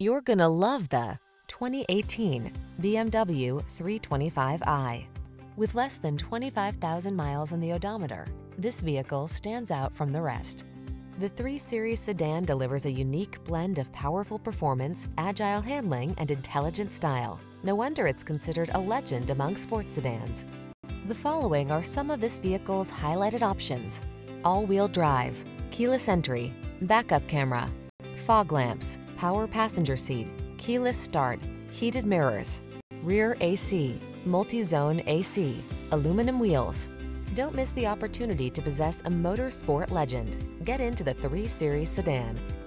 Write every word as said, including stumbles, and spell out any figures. You're gonna love the twenty eighteen B M W three twenty-five i. With less than twenty-five thousand miles on the odometer, this vehicle stands out from the rest. The three series sedan delivers a unique blend of powerful performance, agile handling, and intelligent style. No wonder it's considered a legend among sports sedans. The following are some of this vehicle's highlighted options: all-wheel drive, keyless entry, backup camera, fog lamps, power passenger seat, keyless start, heated mirrors, rear A C, multi-zone A C, aluminum wheels. Don't miss the opportunity to possess a motorsport legend. Get into the three series sedan.